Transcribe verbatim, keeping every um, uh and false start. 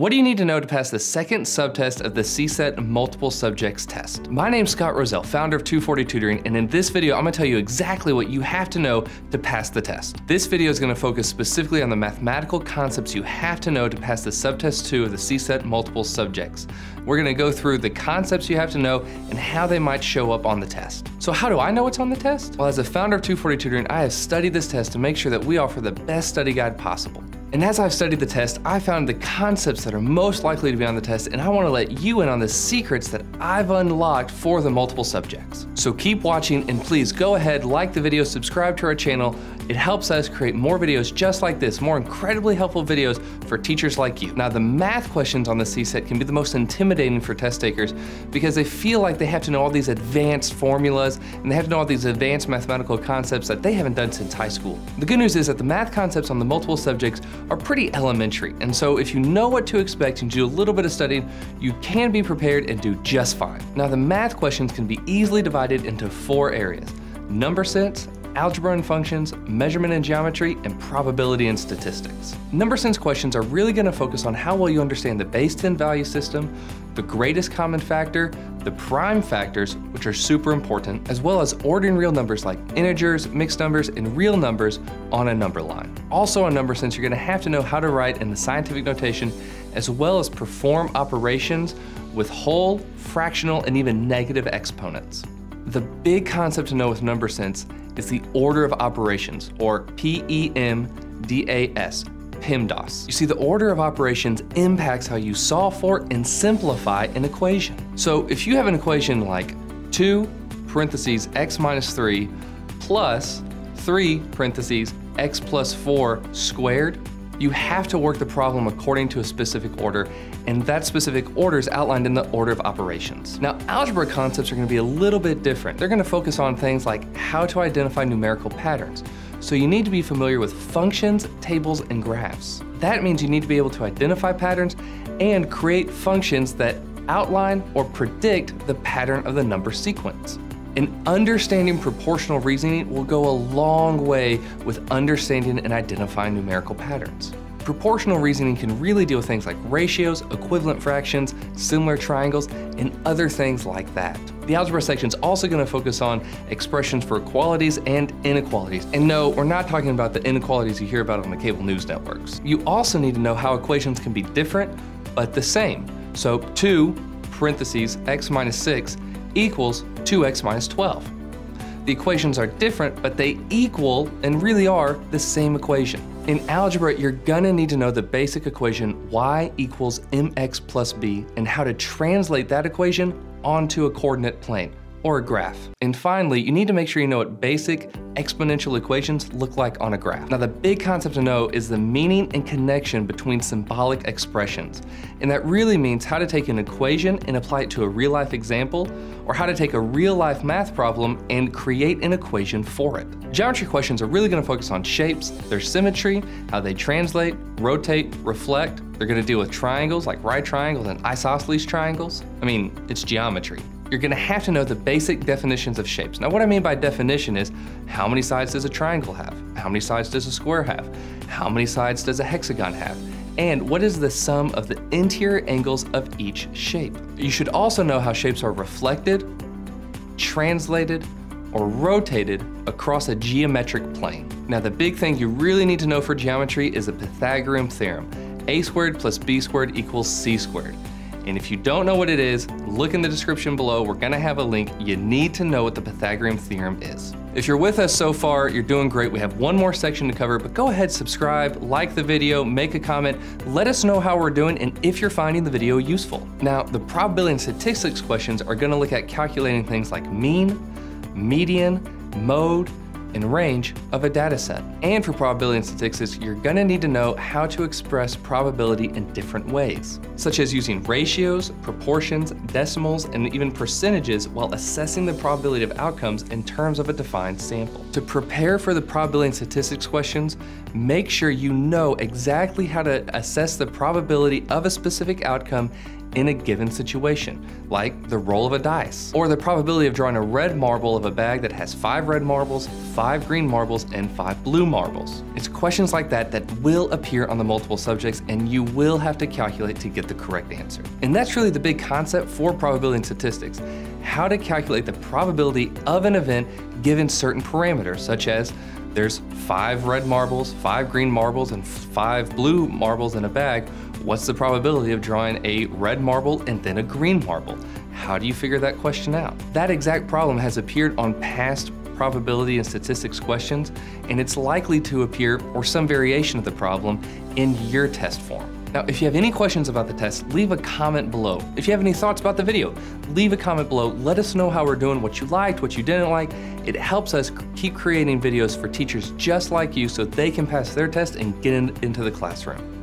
What do you need to know to pass the second subtest of the C SET multiple subjects test? My name's Scott Rozelle, founder of two forty Tutoring, and in this video, I'm gonna tell you exactly what you have to know to pass the test. This video is gonna focus specifically on the mathematical concepts you have to know to pass the subtest two of the C SET multiple subjects. We're gonna go through the concepts you have to know and how they might show up on the test. So how do I know what's on the test? Well, as a founder of two forty Tutoring, I have studied this test to make sure that we offer the best study guide possible. And as I've studied the test, I found the concepts that are most likely to be on the test, and I want to let you in on the secrets that I've unlocked for the multiple subjects. So keep watching, and please go ahead, like the video, subscribe to our channel. It helps us create more videos just like this, more incredibly helpful videos for teachers like you. Now, the math questions on the C SET can be the most intimidating for test takers because they feel like they have to know all these advanced formulas, and they have to know all these advanced mathematical concepts that they haven't done since high school. The good news is that the math concepts on the multiple subjects are pretty elementary, and so if you know what to expect and do a little bit of studying, you can be prepared and do just fine. Now, the math questions can be easily divided into four areas: number sense, algebra and functions, measurement and geometry, and probability and statistics. Number sense questions are really going to focus on how well you understand the base ten value system, the greatest common factor, the prime factors, which are super important, as well as ordering real numbers like integers, mixed numbers, and real numbers on a number line. Also on number sense, you're gonna have to know how to write in the scientific notation, as well as perform operations with whole, fractional, and even negative exponents. The big concept to know with number sense is the order of operations, or P E M D A S. PEMDAS. You see, the order of operations impacts how you solve for and simplify an equation. So if you have an equation like two parentheses x minus three plus three parentheses x plus four squared, you have to work the problem according to a specific order, and that specific order is outlined in the order of operations. Now, algebra concepts are going to be a little bit different. They're going to focus on things like how to identify numerical patterns. So you need to be familiar with functions, tables, and graphs. That means you need to be able to identify patterns and create functions that outline or predict the pattern of the number sequence. And understanding proportional reasoning will go a long way with understanding and identifying numerical patterns. Proportional reasoning can really deal with things like ratios, equivalent fractions, similar triangles, and other things like that. The algebra section is also going to focus on expressions for equalities and inequalities. And no, we're not talking about the inequalities you hear about on the cable news networks. You also need to know how equations can be different but the same. So two parentheses x minus six equals two x minus twelve. The equations are different, but they equal and really are the same equation. In algebra, you're gonna need to know the basic equation y equals mx plus b and how to translate that equation onto a coordinate plane or a graph. And finally, you need to make sure you know what basic exponential equations look like on a graph. Now, the big concept to know is the meaning and connection between symbolic expressions. And that really means how to take an equation and apply it to a real life example, or how to take a real life math problem and create an equation for it. Geometry questions are really gonna focus on shapes, their symmetry, how they translate, rotate, reflect. They're gonna deal with triangles like right triangles and isosceles triangles. I mean, it's geometry. You're gonna have to know the basic definitions of shapes. Now, what I mean by definition is, how many sides does a triangle have? How many sides does a square have? How many sides does a hexagon have? And what is the sum of the interior angles of each shape? You should also know how shapes are reflected, translated, or rotated across a geometric plane. Now, the big thing you really need to know for geometry is the Pythagorean theorem. A squared plus B squared equals C squared. And if you don't know what it is, look in the description below. We're gonna have a link. You need to know what the Pythagorean theorem is. If you're with us so far, you're doing great. We have one more section to cover, but go ahead, subscribe, like the video, make a comment, let us know how we're doing and if you're finding the video useful. Now, the probability and statistics questions are gonna look at calculating things like mean, median, mode, and range of a data set. And for probability and statistics, you're gonna need to know how to express probability in different ways, such as using ratios, proportions, decimals, and even percentages while assessing the probability of outcomes in terms of a defined sample. To prepare for the probability and statistics questions, make sure you know exactly how to assess the probability of a specific outcome in a given situation, like the roll of a dice, or the probability of drawing a red marble of a bag that has five red marbles, five green marbles, and five blue marbles. It's questions like that that will appear on the multiple subjects, and you will have to calculate to get the correct answer. And that's really the big concept for probability and statistics, how to calculate the probability of an event given certain parameters, such as there's five red marbles, five green marbles, and five blue marbles in a bag. What's the probability of drawing a red marble and then a green marble? How do you figure that question out? That exact problem has appeared on past probability and statistics questions, and it's likely to appear, or some variation of the problem, in your test form. Now, if you have any questions about the test, leave a comment below. If you have any thoughts about the video, leave a comment below. Let us know how we're doing, what you liked, what you didn't like. It helps us keep creating videos for teachers just like you so they can pass their test and get in, into the classroom.